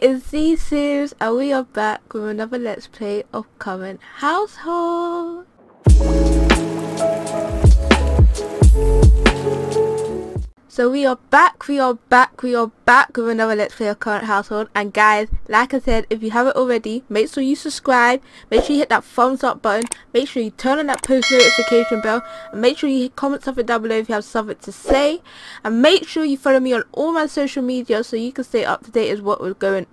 Hi, it's Z-Sims and we are back with another Let's Play of Current Household. So we are back with another Let's Play of Current Household. And guys, like I said, if you haven't already, make sure you subscribe, make sure you hit that thumbs up button, make sure you turn on that post notification bell, and make sure you comment something down below if you have something to say, and make sure you follow me on all my social media so you can stay up to date as what is going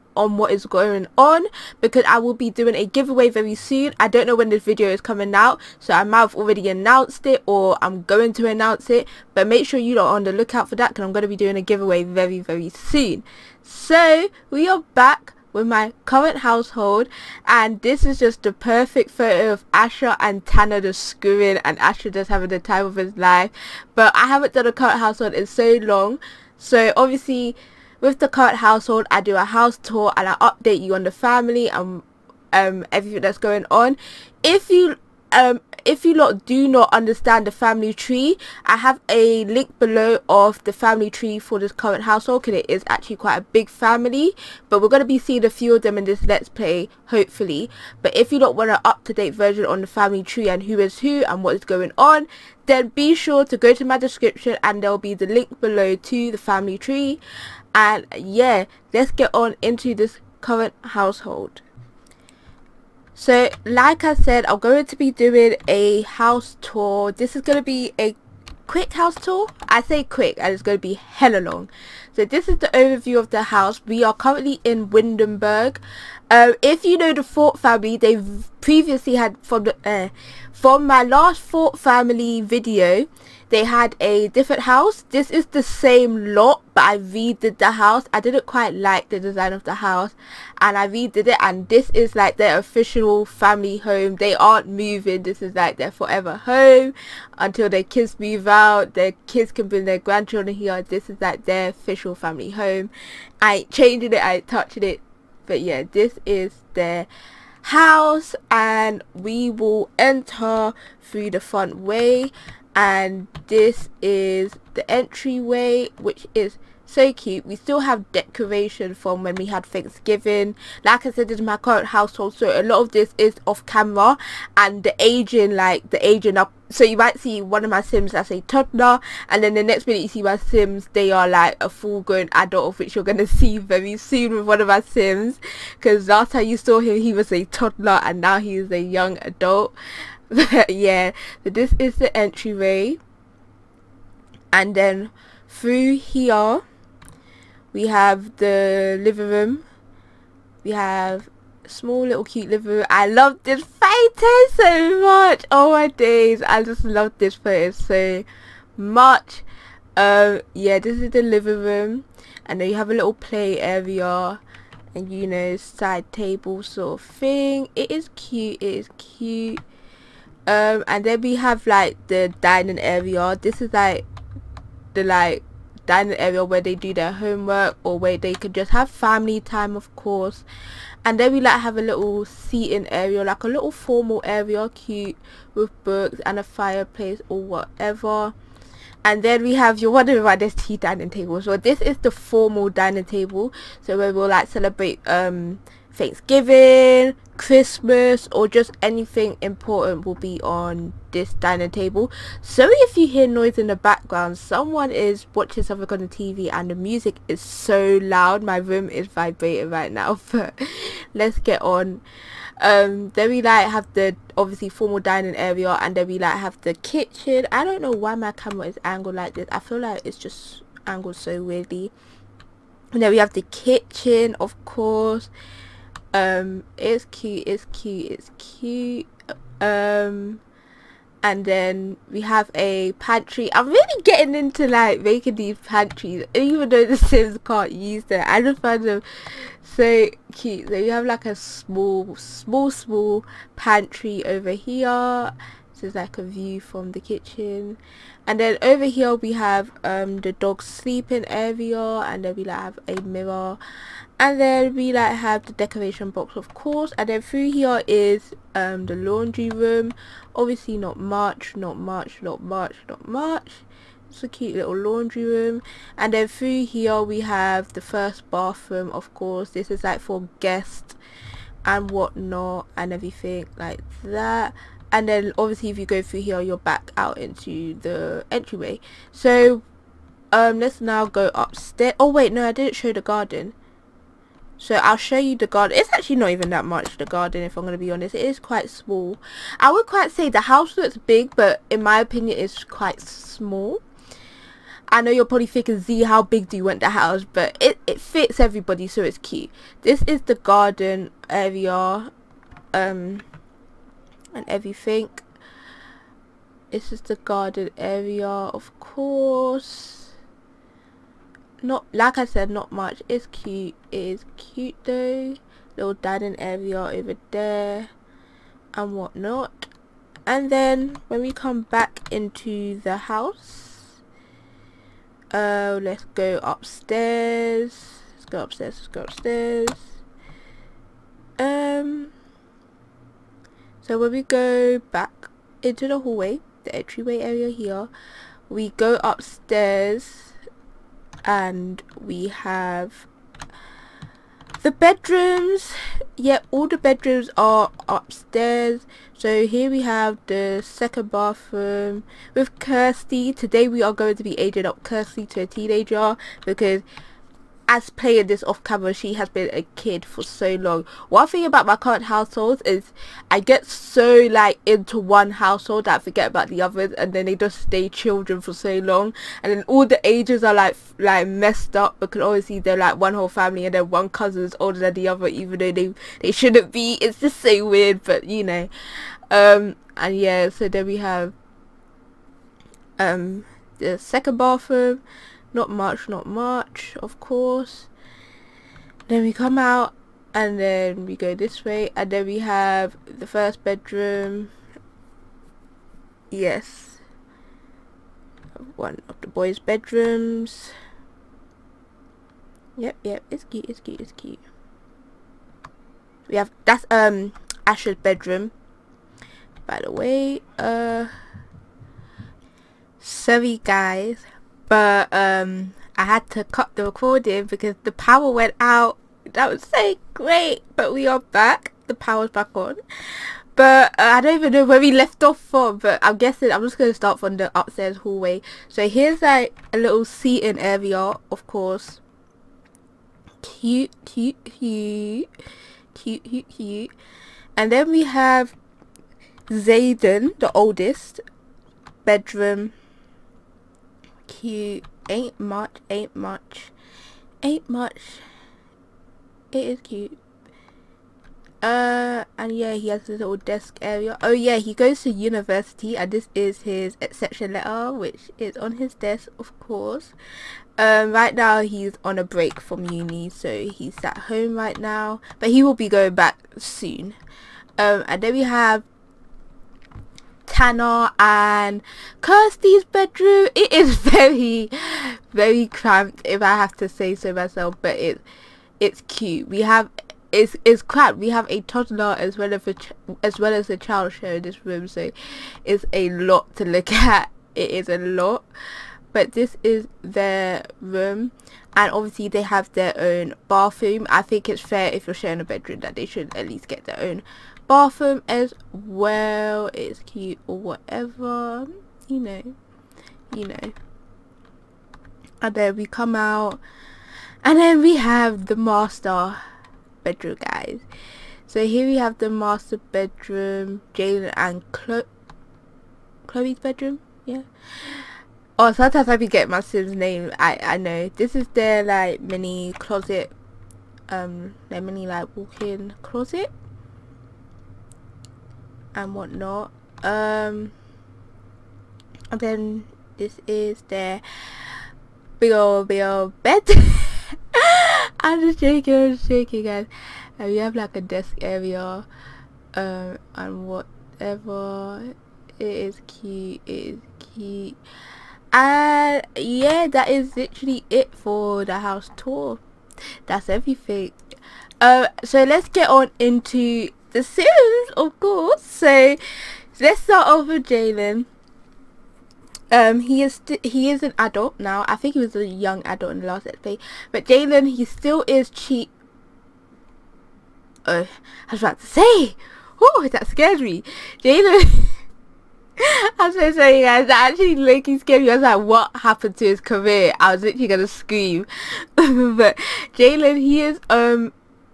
on, because I will be doing a giveaway very soon. I don't know when this video is coming out, so I might have already announced it or I'm going to announce it, but make sure you are on the lookout for that because I'm going to be doing a giveaway very soon. So we are back with my current household, and this is just the perfect photo of Asher and Tanner just screwing and Asher just having the time of his life. But I haven't done a current household in so long, so obviously with the current household I do a house tour and I update you on the family and everything that's going on. If you lot do not understand the family tree, I have a link below of the family tree for this current household because it is actually quite a big family, but we're going to be seeing a few of them in this Let's Play hopefully. But if you lot want an up-to-date version on the family tree and who is who and what is going on, then be sure to go to my description and there will be the link below to the family tree. And yeah, let's get on into this current household. So like I said, I'm going to be doing a house tour. This is going to be a quick house tour. I say quick and it's going to be hella long. So this is the overview of the house. We are currently in Windenburg. If you know the Thorpe family, they've previously had, from my last Thorpe family video, they had a different house. This is the same lot, but I redid the house. I didn't quite like the design of the house and I redid it, and this is like their official family home. They aren't moving. This is like their forever home until their kids move out. Their kids can bring their grandchildren here. This is like their official family home. I ain't changing it, I ain't touching it, but yeah, this is their house. And we will enter through the front way, and this is the entryway, which is so cute. We still have decoration from when we had Thanksgiving. Like I said, this is my current household, so a lot of this is off camera, and the aging up. So you might see one of my Sims as a toddler, and then the next minute you see my Sims, they are like a full grown adult, of which you're going to see very soon with one of my Sims, because last time you saw him he was a toddler and now he is a young adult. But yeah, so this is the entryway, and then through here we have the living room. We have a small little cute living room. I love this photo so much. Oh my days, I just love this photo so much. Yeah, this is the living room, and then you have a little play area and, you know, side table sort of thing. It is cute, it is cute. And then we have like the dining area. This is like the dining area where they do their homework or where they could just have family time, of course. And then we like have a little seating area, like a little formal area, cute, with books and a fireplace or whatever. And then we have, you're wondering why there's two dining tables. So this is the formal dining table, so where we'll like celebrate Thanksgiving, Christmas, or just anything important will be on this dining table. Sorry if you hear noise in the background, someone is watching something on the TV and the music is so loud. My room is vibrating right now, but let's get on. Then we like have the obviously formal dining area, and then we like have the kitchen. I don't know why my camera is angled like this. I feel like it's just angled so weirdly. And then we have the kitchen, of course. It's cute, it's cute, it's cute. And then we have a pantry. I'm really getting into like making these pantries, even though the Sims can't use them. I just find them so cute. So you have like a small pantry over here. This is like a view from the kitchen. And then over here we have the dog's sleeping area, and then we like have a mirror, and then we like have the decoration box, of course. And then through here is the laundry room. Obviously not much, It's a cute little laundry room. And then through here we have the first bathroom. Of course, this is like for guests and whatnot and everything like that. And then obviously if you go through here, you're back out into the entryway. So let's now go upstairs. Oh wait, no, I didn't show the garden. So I'll show you the garden. It's actually not even that much, the garden, if I'm going to be honest. It is quite small. I would quite say the house looks big, but in my opinion it's quite small. I know you're probably thinking, Z, how big do you want the house? But it fits everybody, so it's cute. This is the garden area and everything. This is the garden area, of course. Not, like I said, not much. It's cute. It is cute though. Little dining area over there and whatnot. And then when we come back into the house, let's go upstairs. So when we go back into the hallway, the entryway area here, we go upstairs. And we have the bedrooms. Yeah, all the bedrooms are upstairs. So here we have the second bathroom with Kirstie. Today we are going to be aging up Kirstie to a teenager, because as playing this off camera, she has been a kid for so long. One thing about my current household is I get so like into one household that I forget about the others, and then they just stay children for so long, and then all the ages are like messed up, because obviously they're like one whole family and then one cousin's older than the other, even though they shouldn't be. It's just so weird, but you know. And yeah, so then we have the second bathroom. Not much, of course. Then we come out and then we go this way, and then we have the first bedroom. Yes, one of the boys' bedrooms. Yep, it's cute. We have, that's Asher's bedroom, by the way. Sorry guys, but I had to cut the recording because the power went out. That was so great, but we are back. The power's back on, but I don't even know where we left off from, but I'm guessing I'm just going to start from the upstairs hallway. So here's like a little seating area, of course. Cute. And then we have Zayden, the oldest, bedroom. Cute. Ain't much. It is cute. And yeah, he has a little desk area. Oh yeah, he goes to university, and this is his exception letter, which is on his desk, of course. Right now he's on a break from uni, so he's at home right now, but he will be going back soon. And then we have Tanner and Kirstie's bedroom. It is very, very cramped, if I have to say so myself, but it's cute. We have, it's cramped. We have a toddler as well as a child sharing this room, so it's a lot to look at. It is a lot, but this is their room, and obviously they have their own bathroom. I think it's fair, if you're sharing a bedroom, that they should at least get their own bathroom as well. It's cute or whatever, you know. And then we come out, and then we have the master bedroom, guys. So here we have the master bedroom, Jalen and Chloe's bedroom. Yeah, oh, sometimes I forget my Sims name. I know this is their like mini closet, their mini like walk-in closet and whatnot. And then this is their big old bed. I'm just joking guys. And we have like a desk area and whatever. It is cute. And yeah, that is literally it for the house tour. That's everything. So let's get on into the Sims, of course. So let's start off with Jalen. He is an adult now. I think he was a young adult in the last let's play. But Jalen, he still is cheap. Oh, I was about to say. Oh, that scares me. Jalen. I'm so sorry, guys. That actually low-key scared me. I was like, what happened to his career? I was literally gonna scream. But Jalen, he is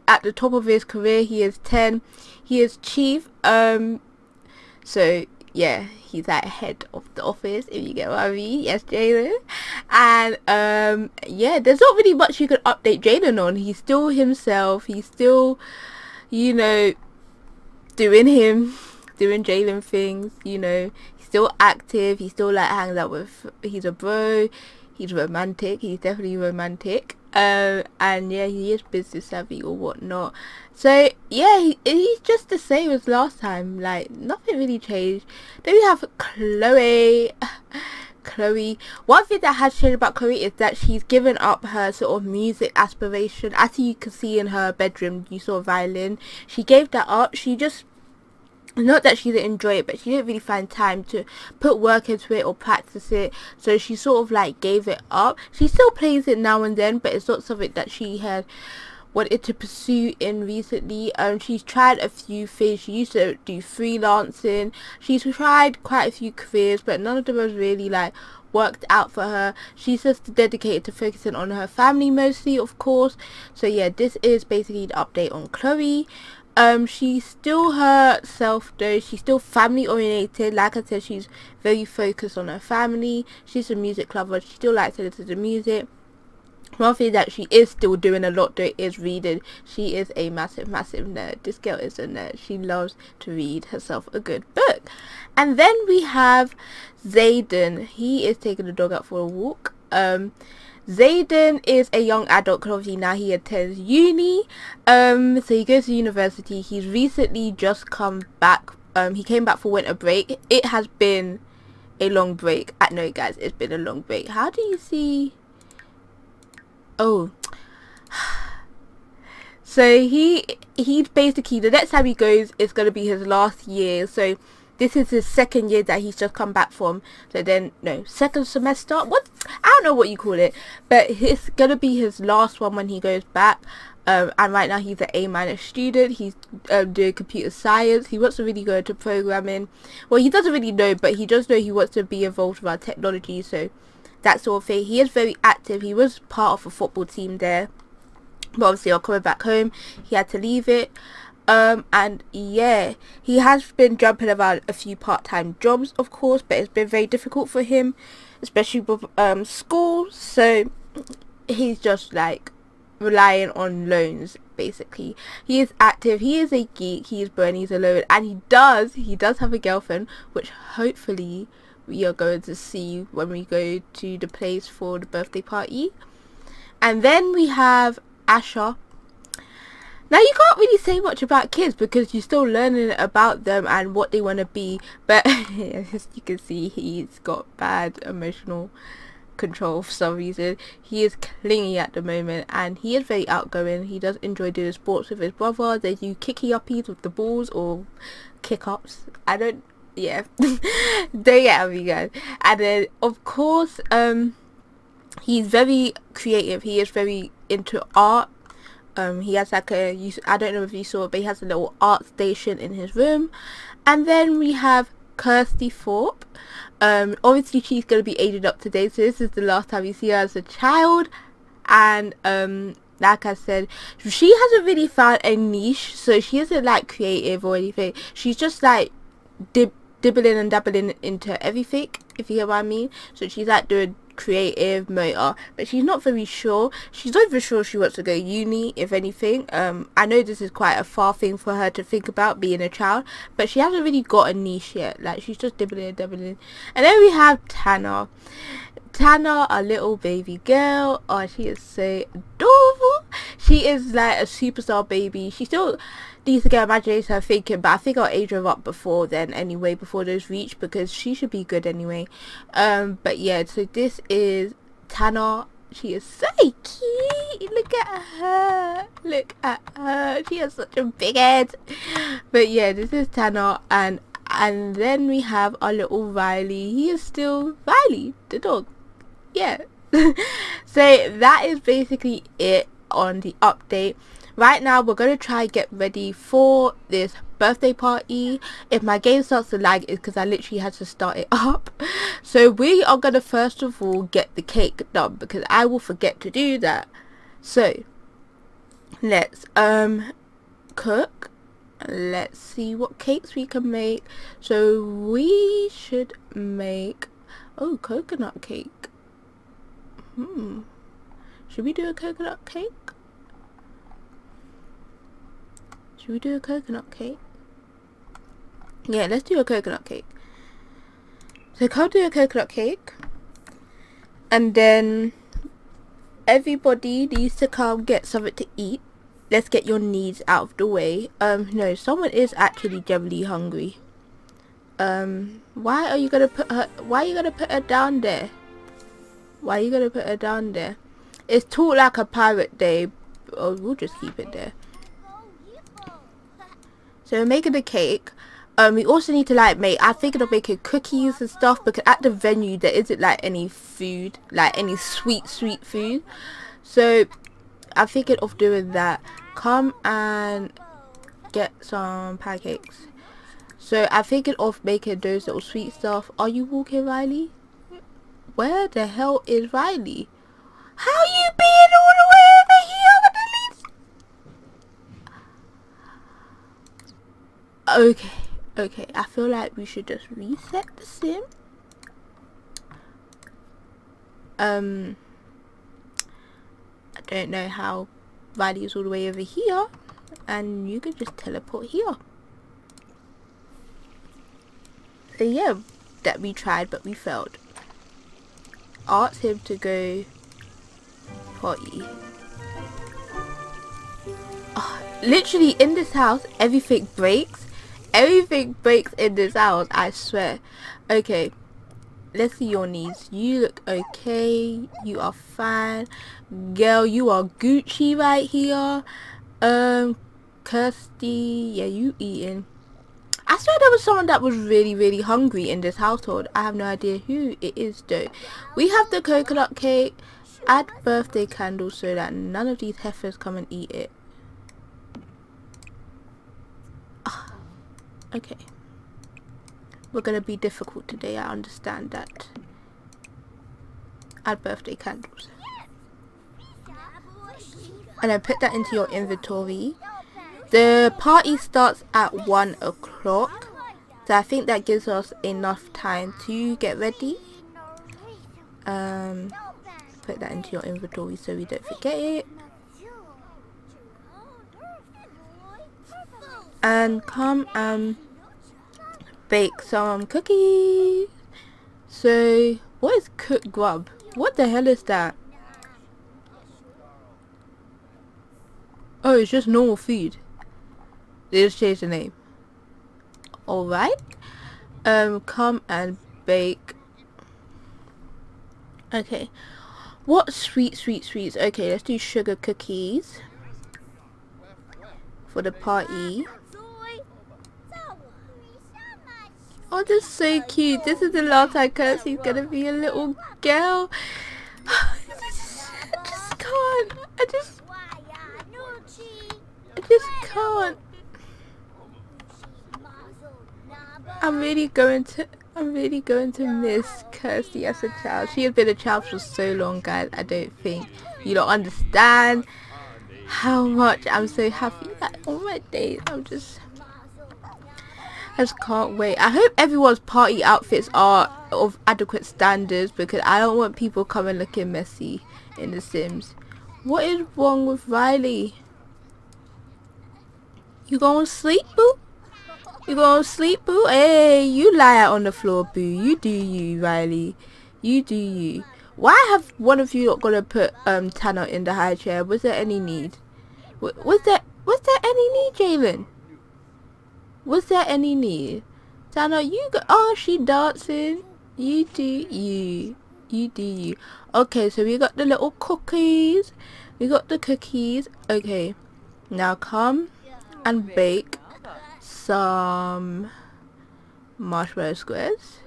at the top of his career. He is 10. He is chief. So yeah, he's like head of the office, if you get what I mean. Yes, Jalen. And yeah, there's not really much you could update Jalen on. He's still himself. He's still, you know, doing him. Doing Jalen things, you know. He's still active. He still like hangs out with. He's a bro. He's romantic. He's definitely romantic. And yeah, he is business savvy or whatnot. So yeah, he's just the same as last time. Like nothing really changed. Then we have Chloe. Chloe. One thing that has changed about Chloe is that she's given up her sort of music aspiration. As you can see in her bedroom, you saw a violin. She gave that up. She just. Not that she didn't enjoy it, but she didn't really find time to put work into it or practice it, so she sort of like gave it up. She still plays it now and then, but it's not something that she had wanted to pursue in recently. She's tried a few things. She used to do freelancing. She's tried quite a few careers, but none of them was really like worked out for her. She's just dedicated to focusing on her family mostly, of course. So yeah, this is basically the update on Chloe. She's still herself though. She's still family oriented. Like I said, she's very focused on her family. She's a music lover. She still likes to listen to music. One thing that she is still doing a lot though is reading. She is a massive nerd. This girl is a nerd. She loves to read herself a good book. And then we have Zayden. He is taking the dog out for a walk. Zayden is a young adult because obviously now he attends uni. So he goes to university. He's recently just come back. He came back for winter break. It has been a long break. I know, guys, it's been a long break. How do you see? Oh. So he basically, the next time he goes, it's going to be his last year. So this is his second year that he's just come back from. So then, no, second semester. What? I don't know what you call it. But it's going to be his last one when he goes back. And right now he's an A- student. He's doing computer science. He wants to really go into programming. Well, he doesn't really know, but he does know he wants to be involved with our technology. So that sort of thing. He is very active. He was part of a football team there. But obviously, coming back home, he had to leave it. And yeah, he has been jumping about a few part-time jobs, of course, but it's been very difficult for him, especially with school. So he's just like relying on loans basically. He is active, he is a geek, he is burning, he's a loner, and he does have a girlfriend, which hopefully we are going to see when we go to the place for the birthday party. And then we have Asher. Now, you can't really say much about kids because you're still learning about them and what they want to be. But as you can see, he's got bad emotional control for some reason. He is clingy at the moment and he is very outgoing. He does enjoy doing sports with his brother. They do kicky-uppies with the balls or kick-ups. I don't... Yeah. Don't get me, guys. And then, of course, he's very creative. He is very into art. He has like a, I don't know if you saw it, but he has a little art station in his room. And then we have Kirstie Thorpe. Obviously she's going to be aged up today, so this is the last time you see her as a child. And like I said, she hasn't really found a niche, so she isn't like creative or anything. She's just like dibbling and dabbling into everything, if you get what I mean. So she's like doing creative motor, but she's not very sure. She's not even sure she wants to go uni, if anything. I know this is quite a far thing for her to think about being a child, but she hasn't really got a niche yet. Like, she's just dibbling and dabbling. And then we have Tanner. Tanner, our little baby girl. Oh, she is so adorable. She is like a superstar baby. She still needs to get imagination, her thinking, but I think I'll age her up before then anyway, before those reach, because she should be good anyway. But yeah, so this is Tanner. She is so cute. Look at her. Look at her. She has such a big head. But yeah, this is Tanner, and And then we have our little Riley. He is still Riley, the dog. Yeah. So that is basically it on the update. Right now we're going to try and get ready for this birthday party. If my game starts to lag, it's because I literally had to start it up. So we are going to first of all get the cake done, because I will forget to do that. So let's cook. Let's see what cakes we can make. So we should make, oh, coconut cake. Should we do a coconut cake? Should we do a coconut cake? Yeah, let's do a coconut cake. So I'll do a coconut cake, and then everybody needs to come get something to eat. Let's get your needs out of the way. No, someone is actually generally hungry. Why are you gonna put her? Why are you gonna put her down there? Why are you gonna put her down there? It's Talk Like a Pirate Day. Oh, we'll just keep it there. So we're making the cake. We also need to make, I figured of making cookies and stuff, because at the venue there isn't any food, any sweet food. So I figured of doing that. Come and get some pancakes. So I figured of making those little sweet stuff. Are you walking, Riley? Where the hell is Riley? How you been all the way over here with the leaves? Okay, I feel like we should just reset the sim. I don't know how Riley is all the way over here, and you could just teleport here. So yeah, that we tried but we failed. Asked him to go potty. Oh, literally in this house everything breaks. Everything breaks in this house, I swear. Okay, let's see your knees. You look okay. You are fine. Girl, you are Gucci right here. Kirstie, yeah, you eating. I swear there was someone that was really hungry in this household. I have no idea who it is though. We have the coconut cake. Add birthday candles so that none of these heifers come and eat it. Okay. We're gonna be difficult today, I understand that. Add birthday candles. And then put that into your inventory. The party starts at 1 o'clock, so I think that gives us enough time to get ready. Put that into your inventory so we don't forget it. And come and bake some cookies. So what is cooked grub? What the hell is that? Oh, it's just normal food. They just changed the name. Alright. Come and bake. Okay. What sweets? Okay, let's do sugar cookies. For the party. Oh, this is so cute. This is the last time Kirsty's gonna be a little girl. I just can't. I'm really going to miss Kirstie as a child. She has been a child for so long, guys. I don't think you don't understand how much I'm so happy that all my days. I just can't wait. I hope everyone's party outfits are of adequate standards, because I don't want people coming looking messy in The Sims. What is wrong with Riley? You gonna sleep, boo? You gonna sleep, boo? Hey, you lie out on the floor, boo. You do you, Riley. You do you. Why have one of you not gonna put Tanner in the high chair? Was there any need? Was there any need, Jalen? Was there any need? Tanner, you go. Oh, she dancing. You do you. You do you. Okay, so we got the little cookies. We got the cookies. Okay, now come and bake some marshmallow squares.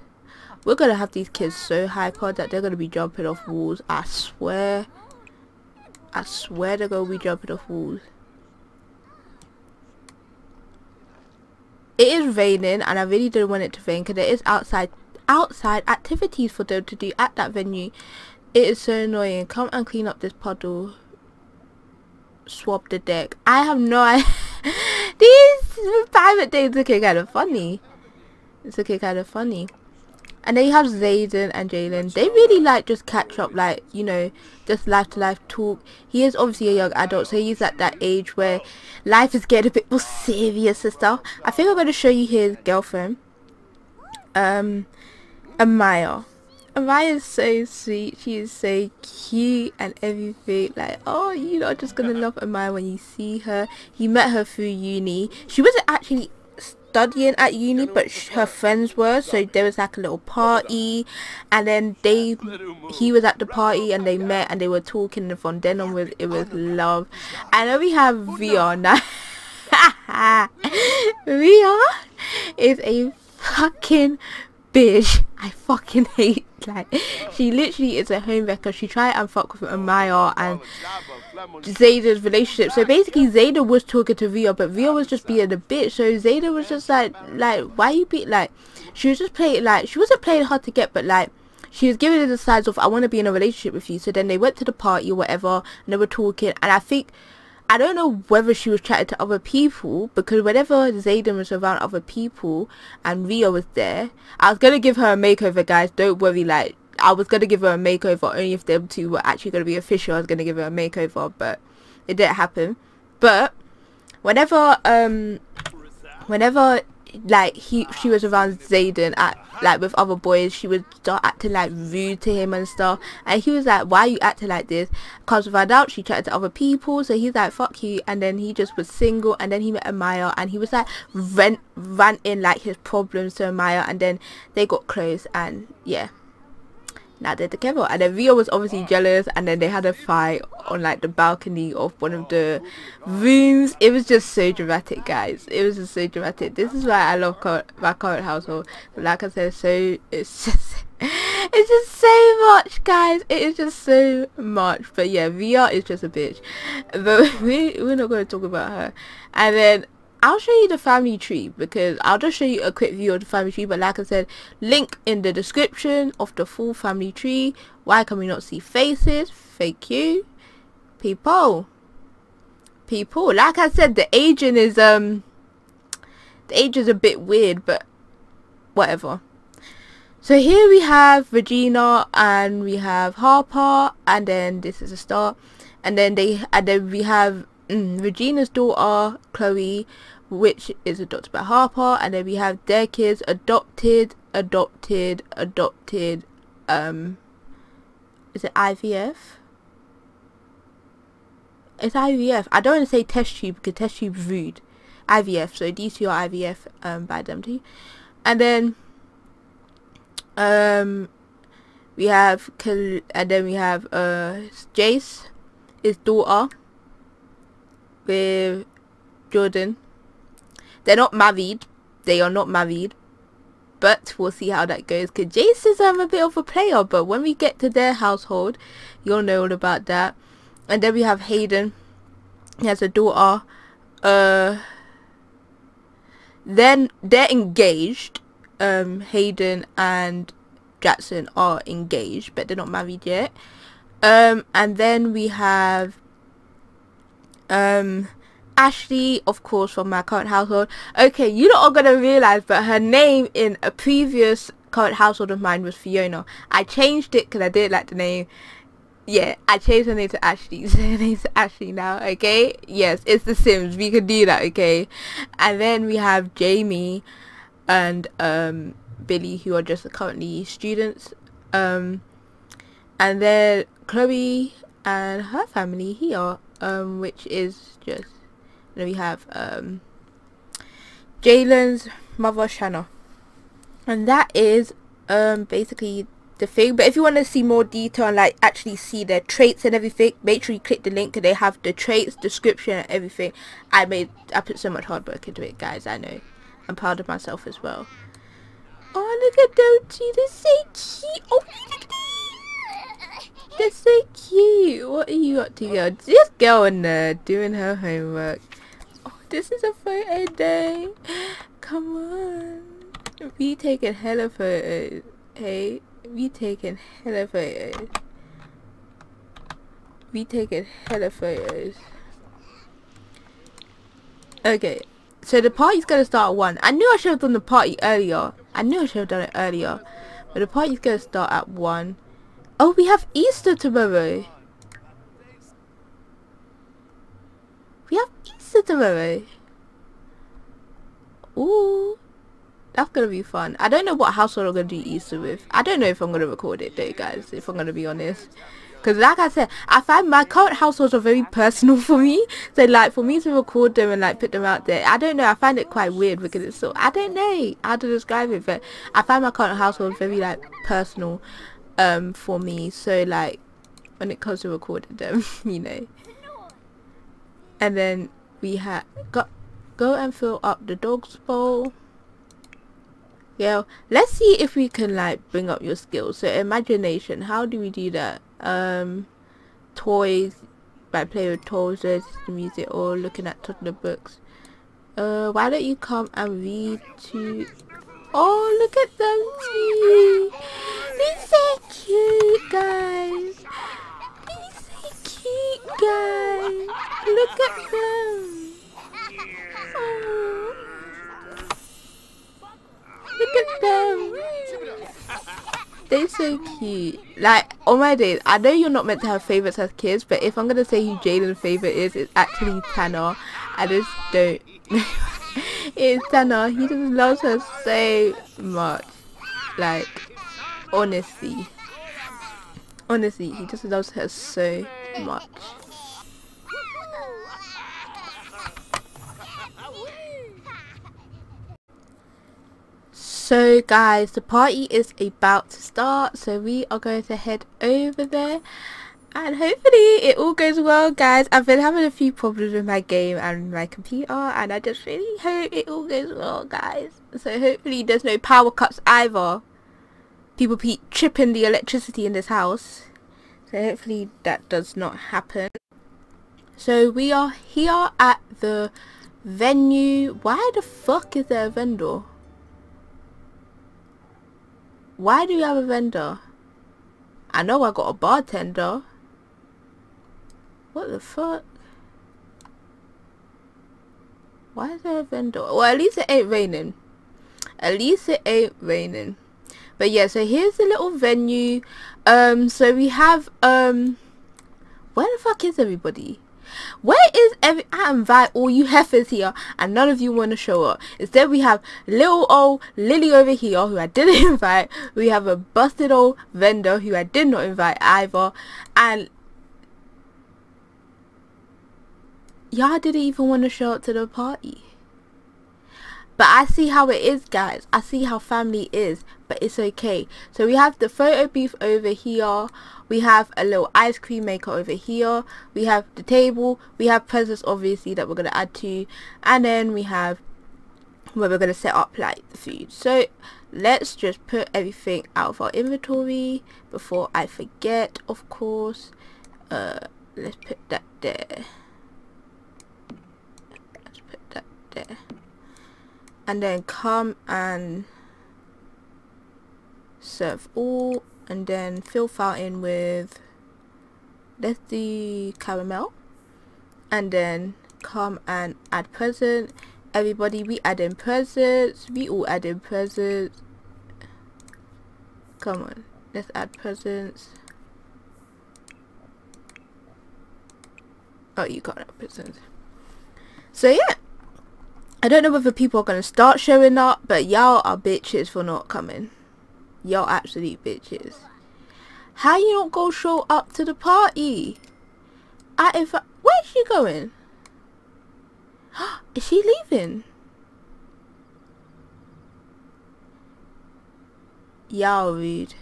We're gonna have these kids so hyper that they're gonna be jumping off walls. I swear they're gonna be jumping off walls. It is raining and I really don't want it to rain because there is outside activities for them to do at that venue. It is so annoying. Come and clean up this puddle. Swab the deck. I have no idea. These private days looking kind of funny. It's looking kind of funny. And then you have Zayden and Jalen. They really like just catch up, like, you know, just life to life talk. He is obviously a young adult, so he's at that age where life is getting a bit more serious and stuff. I think I'm going to show you his girlfriend, Amaya. Amaya is so sweet. She is so cute and everything. Like, oh, you know, I'm just going to love Amaya when you see her. He met her through uni. She wasn't actually studying at uni, but her friends were, so there was like a little party, and then he was at the party and they met and they were talking, and from then on it was love. And then we have Rhea now. Rhea is a fucking bitch. I fucking hate, like, she literally is a homewrecker. She tried and fuck with Amaya and Zayden's relationship. So basically Zayden was talking to Rhea, but Rhea was just being a bitch. So Zayden was just like, why you be like, she was just playing, like, she wasn't playing hard to get, but like, she was giving it the signs of, I want to be in a relationship with you. So then they went to the party or whatever and they were talking, and I think, I don't know whether she was chatting to other people, because whenever Zayden was around other people and Rhea was there, I was going to give her a makeover, guys, don't worry, like, I was going to give her a makeover only if them two were actually going to be official. I was going to give her a makeover, but it didn't happen. But whenever like she was around Zayden at, like, with other boys, she would start acting like rude to him and stuff, and he was like, why are you acting like this? Cause found out she chatted to other people, so he's like, fuck you. And then he just was single, and then he met Amaya and he was like ranting like his problems to Amaya, and then they got close, and yeah, now they're together. And then Rhea was obviously jealous, and then they had a fight on like the balcony of one of the rooms. It was just so dramatic, guys. It was just so dramatic. This is why I love my current household. But like I said, so it's just so much, guys. It is just so much. But yeah, Rhea is just a bitch, but we're not going to talk about her. And then I'll show you the family tree, because I'll just show you a quick view of the family tree, but like I said, link in the description of the full family tree. Why can we not see faces? Thank you. People. Like I said, the aging is a bit weird, but whatever. So here we have Regina and we have Harper, and then this is a star, and then we have Regina's daughter Chloe, which is adopted by Harper, and then we have their kids, adopted, is it IVF? It's IVF. I don't want to say test tube because test tube's rude. IVF, so these two are IVF by Dempsey. And then we have Jace, his daughter, with Jordan. They are not married, but we'll see how that goes, because Jace is a bit of a player, but when we get to their household you'll know all about that. And then we have Hayden. He has a daughter. Then they're engaged. Hayden and Jackson are engaged, but they're not married yet. And then we have Ashley, of course, from my current household. Okay, you lot are gonna realize, but her name in a previous current household of mine was Fiona. I changed it because I didn't like the name. Yeah, I changed her name to Ashley, so her name's Ashley now. Okay, yes, it's The Sims, we can do that. Okay, and then we have Jamie and Billy, who are just currently students, and then Chloe and her family here, which is just, then we have Jalen's mother, Channel, and that is basically the thing. But if you want to see more detail and like actually see their traits and everything, make sure you click the link, because they have the traits, description and everything. I put so much hard work into it, guys. I know, I'm proud of myself as well. Arigadochi, that's so cute. Oh, that's so cute. What are you up to, girl? Just going there, doing her homework. Oh, this is a photo day. Come on. We taking hella photos. Hey, we taking hella photos. We taking hella photos. Okay, so the party's gonna start at 1. I knew I should have done the party earlier. I knew I should have done it earlier. But the party's gonna start at 1. Oh, we have Easter tomorrow. We have Easter tomorrow. Ooh. That's gonna be fun. I don't know what household I'm gonna do Easter with. I don't know if I'm gonna record it though, guys, if I'm gonna be honest. Because like I said, I find my current households are very personal for me. So like for me to record them and like put them out there, I don't know, I find it quite weird because it's so, I don't know how to describe it, but I find my current household very like personal for me. So like when it comes to recording them, you know. And then we have go and fill up the dog's bowl. Yeah, let's see if we can like bring up your skills. So imagination, how do we do that? Toys, by playing with toys, the music, or looking at toddler books. Why don't you come and read to... Oh, look at them! They're so cute, guys! They're so cute, guys! Look at them! Oh. Look at them! They're so cute. Like, oh my days, I know you're not meant to have favourites as kids, but if I'm gonna say who Jalen's favourite is, it's actually Tanner. I just don't know. It's Tanner. He just loves her so much. Like, honestly. Honestly, he just loves her so much. So guys, the party is about to start, so we are going to head over there and hopefully it all goes well, guys. I've been having a few problems with my game and my computer and I just really hope it all goes well, guys. So hopefully there's no power cuts either. People keep tripping the electricity in this house. So hopefully that does not happen. So we are here at the venue. Why the fuck is there a vendor? Why do you have a vendor? I know I got a bartender. What the fuck? Why is there a vendor? Well, at least it ain't raining. At least it ain't raining. But yeah, so here's the little venue. So we have where the fuck is everybody? Where is every... I invite all you heifers here and none of you want to show up. Instead we have little old Lily over here who I didn't invite. We have a busted old vendor who I did not invite either. And y'all didn't even want to show up to the party. But I see how it is, guys. I see how family is, but it's okay. So we have the photo booth over here. We have a little ice cream maker over here. We have the table. We have presents, obviously, that we're going to add to. And then we have where we're going to set up, like, the food. So let's just put everything out of our inventory before I forget, of course. Let's put that there. Let's put that there. And then come and serve all, and then fill fountain with, let's do caramel, and then come and add present. Everybody, we add in presents. We all add in presents. Come on, let's add presents. Oh, you can't add presents. So yeah, I don't know whether people are going to start showing up, but y'all are bitches for not coming. Y'all absolute bitches. How you not go show up to the party? Where's she going? Is she leaving? Y'all rude.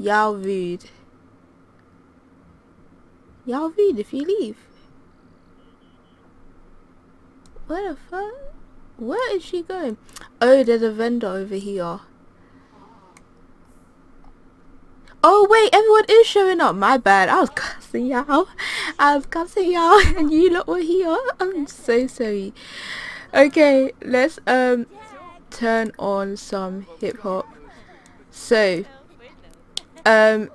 Y'all rude. Y'all rude if you leave. What the fuck? Where is she going? Oh, there's a vendor over here. Oh wait, everyone is showing up. My bad. I was cussing y'all. And you lot were here. I'm so sorry. Okay, let's turn on some hip hop. So I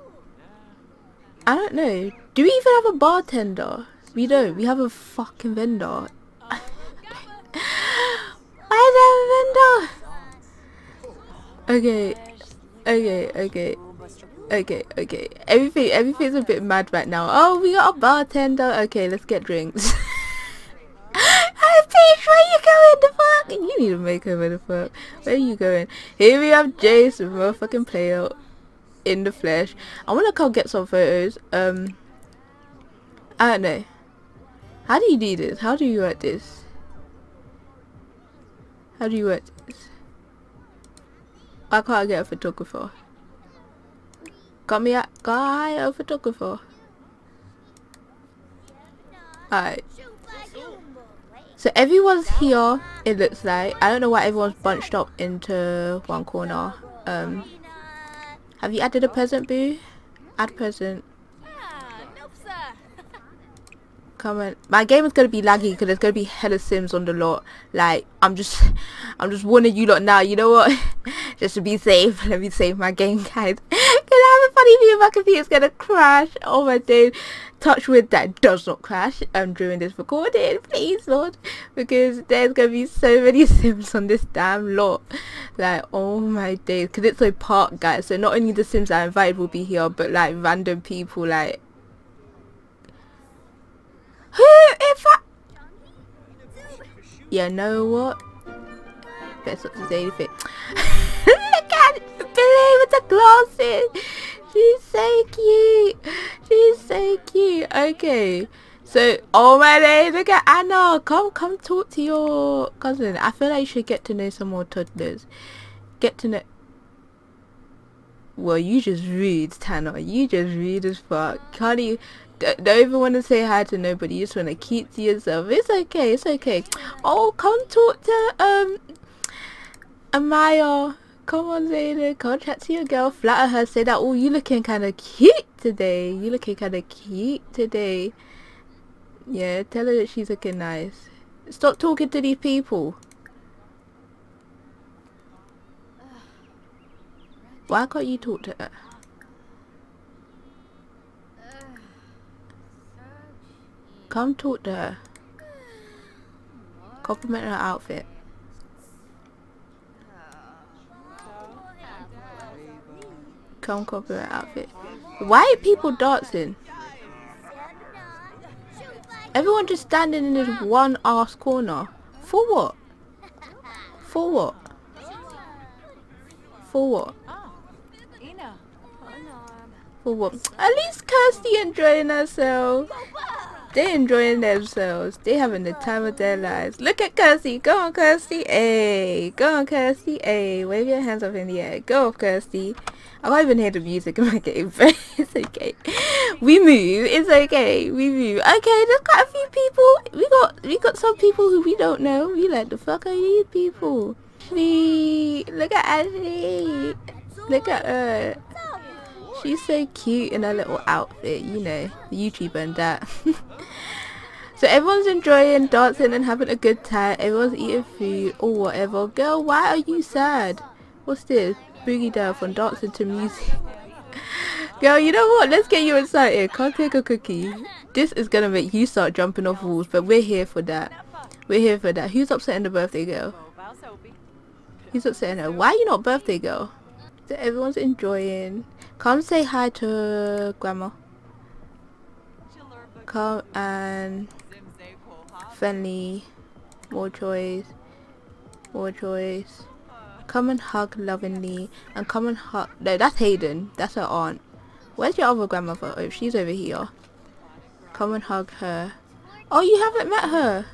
don't know. Do we even have a bartender? We don't. We have a fucking vendor. Why is there a vendor? Okay. Everything's a bit mad right now. Oh, we got a bartender. Okay, let's get drinks. Oh, Paige, where you going? The fuck? You need a makeover, the fuck. Where are you going? Here we have Jace, motherfucking player in the flesh. I wanna come get some photos. I don't know. How do you do this? How do you work this? How do you work this? I can't get a photographer. Got a photographer. Alright. So everyone's here, it looks like. I don't know why everyone's bunched up into one corner. Have you added a peasant, boo? Add peasant. Come on. My game is gonna be laggy because there's gonna be hella Sims on the lot. Like, I'm just warning you lot now. You know what? Just to be safe, let me save my game, guys. My computer's gonna crash. Oh my dude, touch wood that does not crash during this recording, please Lord, because there's gonna be so many Sims on this damn lot. Like, oh my days, because it's so parked, guys. So not only the Sims I invited will be here, but like random people. Like, who if I, you know what, that's not to say anything. I can't believe it's a glasses. She's so cute. She's so cute. Okay. So, oh my days, look at Anna. Come talk to your cousin. I feel like you should get to know some more toddlers. Get to know... Well, you just rude, Tanner. You just rude as fuck. Can't you... Don't even want to say hi to nobody. You just want to keep to yourself. It's okay. It's okay. Oh, come talk to, Amaya. Come on, Zayden, come chat to your girl, flatter her, say that, oh, you looking kind of cute today, you looking kind of cute today. Yeah, tell her that she's looking nice. Stop talking to these people. Why can't you talk to her? Come talk to her. Compliment her outfit. Come copyright outfit. Why are people dancing? Everyone just standing in this one ass corner. For what? For what? For what? For what? At least Kirstie enjoying herself. They're enjoying themselves. They're having the time of their lives. Look at Kirstie. Go on, Kirstie. Hey, go on, Kirstie. Hey, wave your hands up in the air. Go, Kirstie. I can't even hear the music in my game, but it's okay. We move. It's okay. We move. Okay, there's quite a few people. We got some people who we don't know. We like, the fuck are these people? Ashley. Look at Ashley. Look at her. She's so cute in her little outfit, you know, the YouTuber and that. So everyone's enjoying dancing and having a good time. Everyone's eating food or whatever. Girl, why are you sad? What's this? Boogie down from dancing to music. Girl, you know what? Let's get you excited. Can't take a cookie. This is gonna make you start jumping off walls, but we're here for that. We're here for that. Who's upsetting the birthday girl? Who's upsetting her? Why are you not birthday girl? So everyone's enjoying. Come say hi to grandma. Come and friendly. More choice. More choice. Come and hug lovingly. And come and hug. No, that's Hayden. That's her aunt. Where's your other grandmother? Oh, she's over here. Come and hug her. Oh, you haven't met her.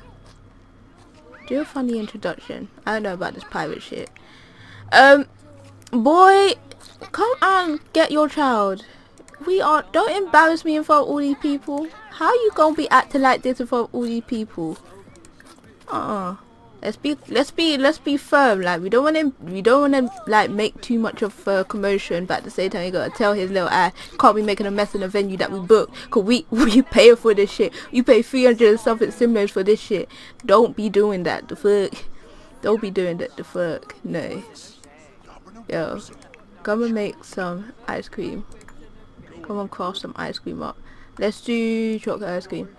Do a funny introduction. I don't know about this pirate shit. Boy, come and get your child. We are. Don't embarrass me in front of all these people. How you gonna be acting like this in front of all these people? Let's be firm. Like, we don't want to like make too much of commotion, but at the same time you gotta tell his little ass can't be making a mess in a venue that we booked, cause we pay for this shit. You pay 300 and something similar for this shit. Don't be doing that. The fuck. Don't be doing that. The fuck. No. Yo, come and make some ice cream. Come and craft some ice cream up. Let's do chocolate ice cream.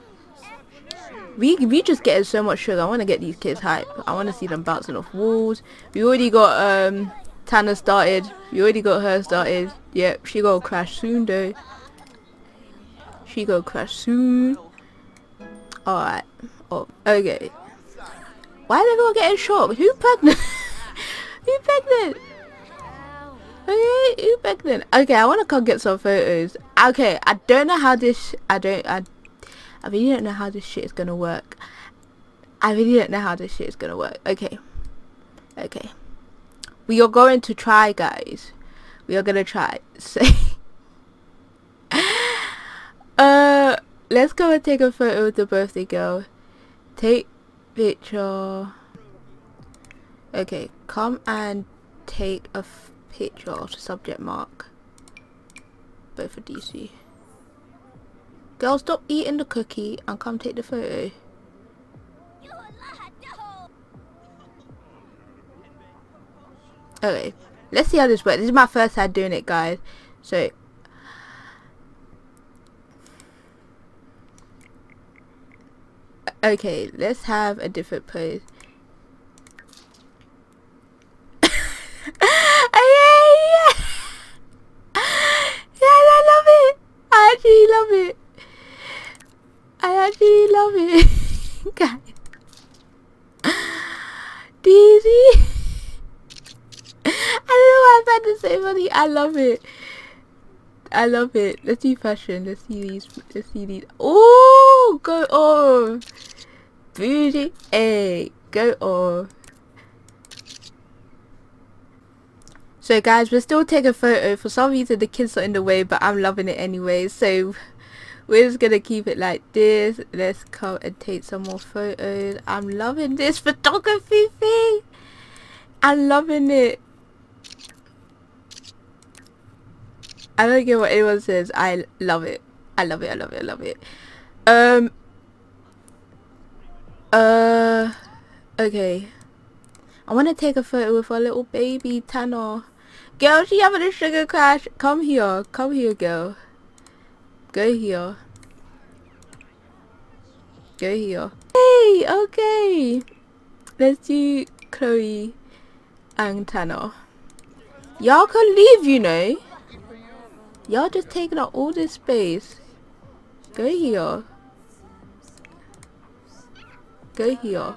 We just getting so much sugar. I want to get these kids hype. I want to see them bouncing off walls. We already got Tanner started. We already got her started. Yep, she gonna crash soon though. She gonna crash soon. Alright. Oh, okay. Why are everyone getting shocked? Who's pregnant? Who's pregnant? Okay, who's pregnant? Okay, I want to come get some photos. Okay, I don't know how this... I really don't know how this shit is gonna work. I really don't know how this shit is gonna work. Okay. Okay. We are going to try, guys. We are gonna try. So let's go and take a photo of the birthday girl. Take picture. Okay, come and take a picture of the subject mark. Both for DC. Girl, stop eating the cookie and come take the photo. Okay, let's see how this works. This is my first time doing it, guys. So, okay, let's have a different pose. I love it. I love it. Let's do fashion. Let's see these. Oh, go off. Bougie egg. Go off. So guys, we're still taking a photo. For some reason the kids are in the way, but I'm loving it anyway. So we're just gonna keep it like this. Let's come and take some more photos. I'm loving this photography thing. I'm loving it. I don't care what anyone says. I love it. I love it. I love it. I love it. Okay. I want to take a photo with our little baby Tanner. Girl, she having a sugar crash. Come here. Come here, girl. Go here. Go here. Hey. Okay. Let's do Chloe and Tanner. Y'all can leave, you know. Y'all just taking up all this space. Go here. Go here.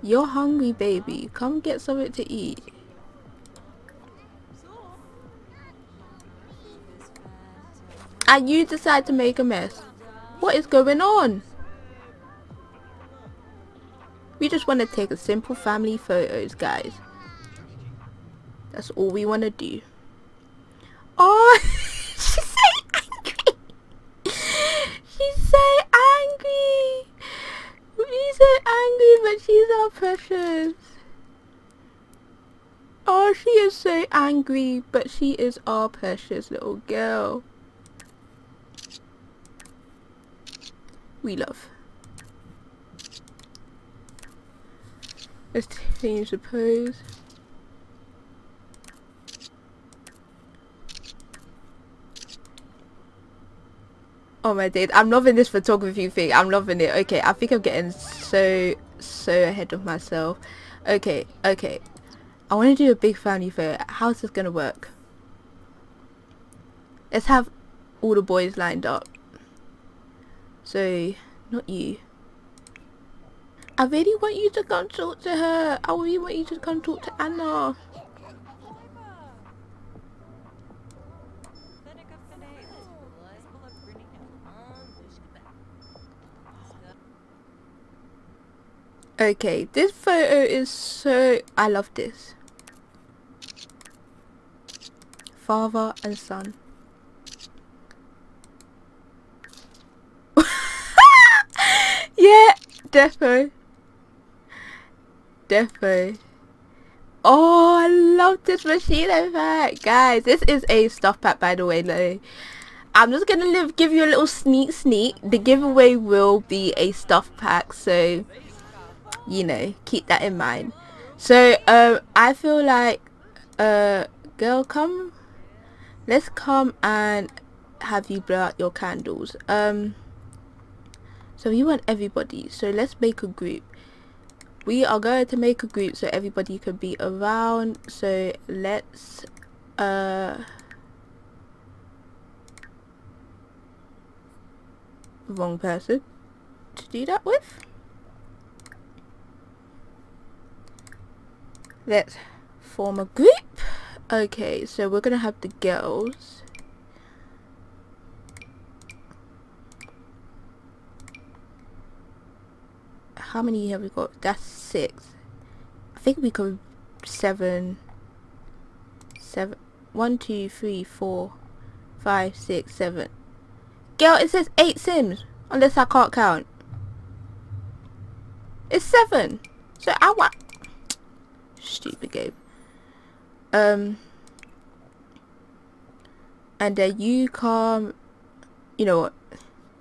You're hungry, baby. Come get something to eat. And you decide to make a mess. What is going on? We just want to take a simple family photos, guys. That's all we want to do. Oh, she's so angry. She's so angry. She's so angry, but she's our precious. Oh, she is so angry, but she is our precious little girl. We love. Let's change the pose. Oh my days, I'm loving this photography thing. I'm loving it. Okay, I think I'm getting so ahead of myself. Okay, okay. I want to do a big family photo. How's this gonna work? Let's have all the boys lined up. So, not you. I really want you to come talk to her. I really want you to come talk to Anna. Okay, this photo is so... I love this. Father and son. Yeah, defo. Oh, I love this machine pack, guys. This is a stuff pack, by the way. Like, I'm just gonna give you a little sneak. The giveaway will be a stuff pack, so you know, keep that in mind. So I feel like, girl, let's come and have you blow out your candles. So we want everybody, so let's make a group. We are going to make a group so everybody can be around. So let's wrong person to do that with. Let's form a group. Okay, so we're gonna have the girls. How many have we got? That's 6. I think we could 7. 1, 2, 3, 4, 5, 6, 7. Girl, it says 8 Sims. Unless I can't count. It's 7. So I want. Stupid game. And then you come. You know what?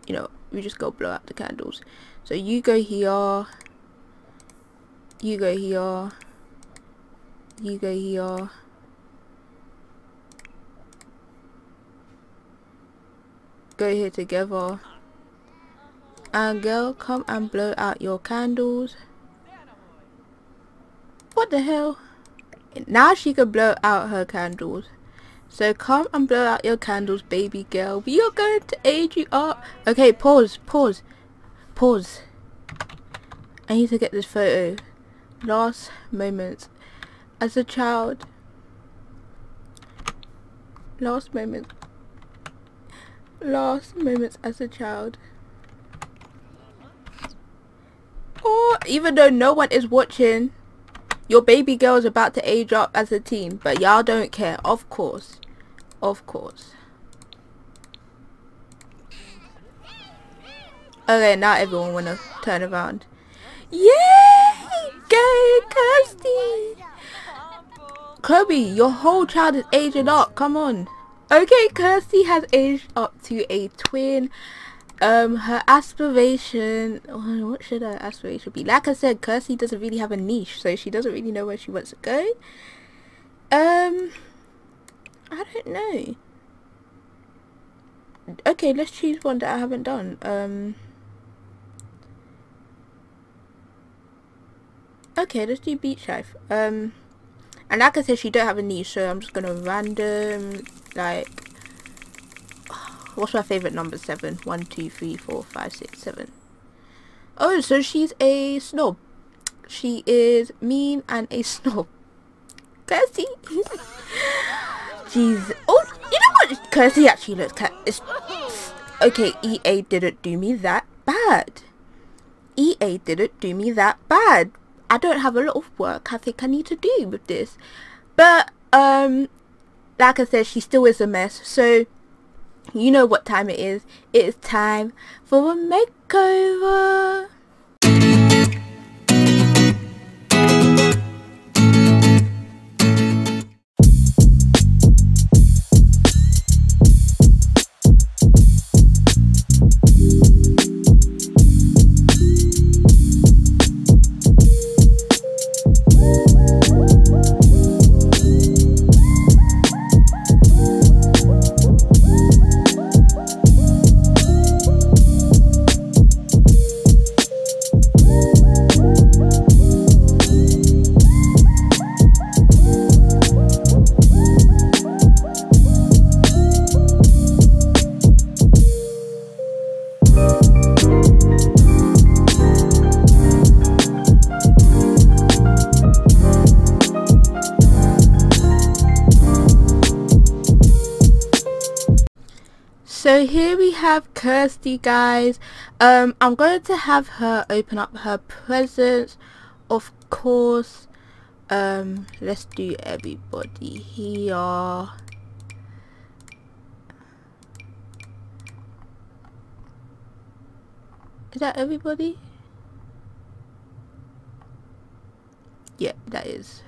You know, we just go blow out the candles. So you go here, you go here, you go here. Go here together. And girl, come and blow out your candles. What the hell? Now she can blow out her candles. So come and blow out your candles, baby girl. We are going to age you up. Okay, pause. I need to get this photo. Last moments as a child. Last moments as a child. Oh, even though no one is watching, your baby girl is about to age up as a teen, but y'all don't care. Of course. Okay, now everyone wanna turn around. Yay! Go, Kirstie! Chloe, your whole child is aging up. Come on. Okay, Kirstie has aged up to a twin. Her aspiration. What should her aspiration be? Like I said, Kirstie doesn't really have a niche, so she doesn't really know where she wants to go. I don't know. Okay, let's choose one that I haven't done. Okay, let's do beach life. And like I said, she don't have a niche, so I'm just gonna random, like, what's my favourite number? 7. 1, 2, 3, 4, 5, 6, 7. Oh, so she's a snob. She is mean and a snob. Kirstie. Jeez. Oh, you know what? Kirstie actually looks kind of... Okay, EA didn't do me that bad. I don't have a lot of work I think I need to do with this, but like I said, she still is a mess, so you know what time it is. It is time for a makeover. So here we have Kirstie, guys. I'm going to have her open up her presents, of course. Let's do everybody here. Is that everybody? Yep, that is.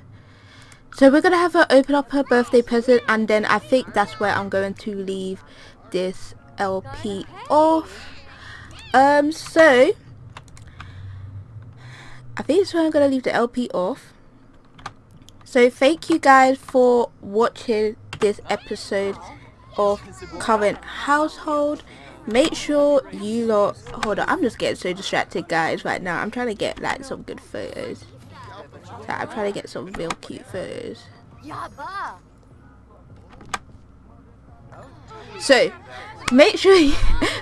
So we're going to have her open up her birthday present, and then I think that's where I'm going to leave this LP off. So I think that's where I'm going to leave the LP off. So thank you guys for watching this episode of Current Household. Make sure you lot, hold on, I'm just getting so distracted guys right now. I'm trying to get like some good photos. Like, I'm trying to get some real cute photos. So make sure you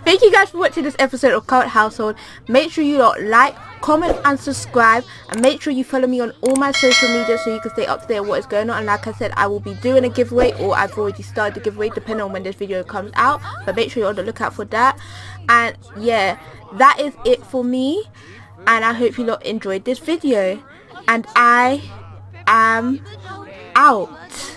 thank you guys for watching this episode of Current Household. Make sure you lot like, comment and subscribe, and make sure you follow me on all my social media so you can stay up to date on what is going on. And like I said, I will be doing a giveaway, or I've already started the giveaway depending on when this video comes out, but make sure you're on the lookout for that. And yeah, that is it for me, and I hope you lot enjoyed this video, and I am out.